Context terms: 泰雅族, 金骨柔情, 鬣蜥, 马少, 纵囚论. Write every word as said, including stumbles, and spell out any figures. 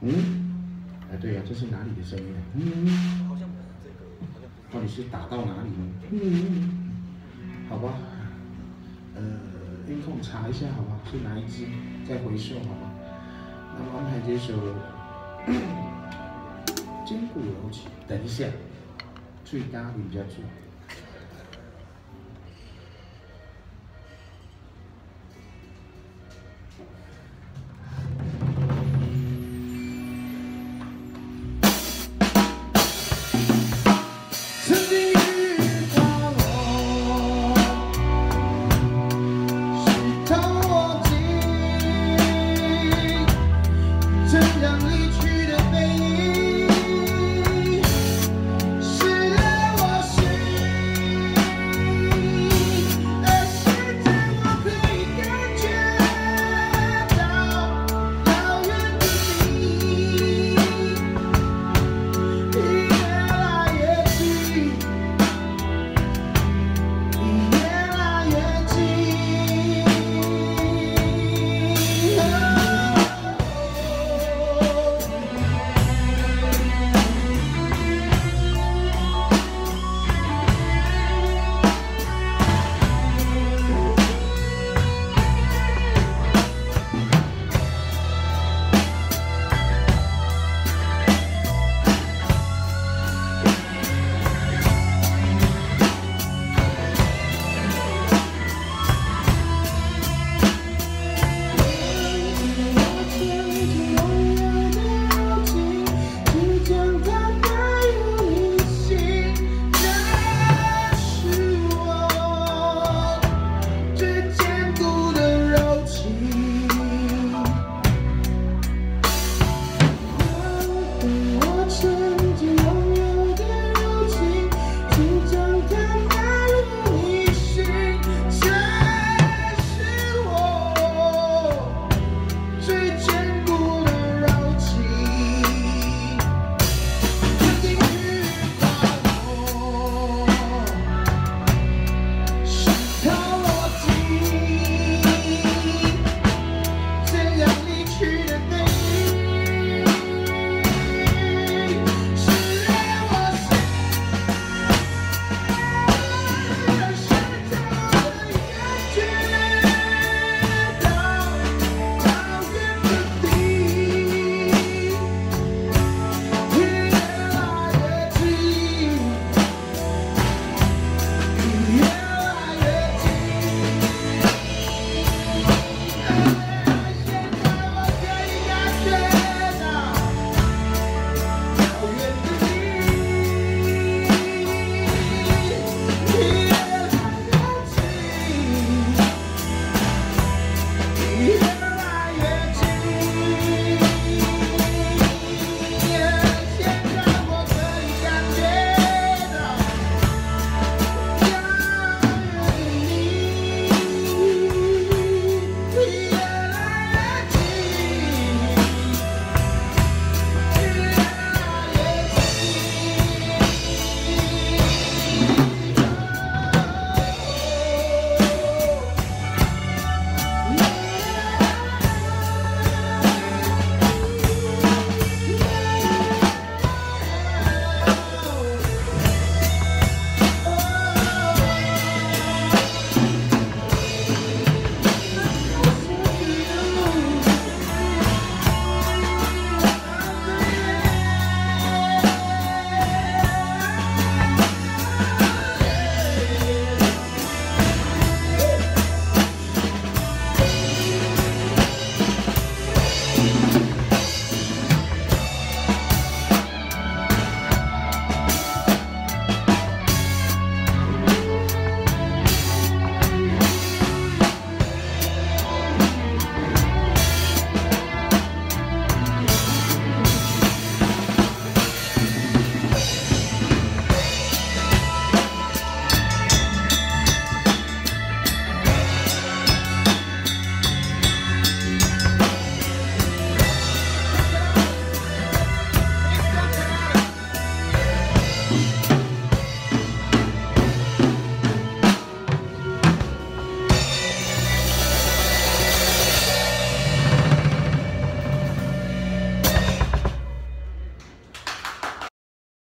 嗯，哎，对呀、啊，这是哪里的声音？嗯，好像不是这个，好像不是。到底是打到哪里呢？嗯，好吧，呃，音控查一下，好吧，是哪一支？再回收，好吧。那么安排这首《金骨柔情》，等一下，最搭比较准。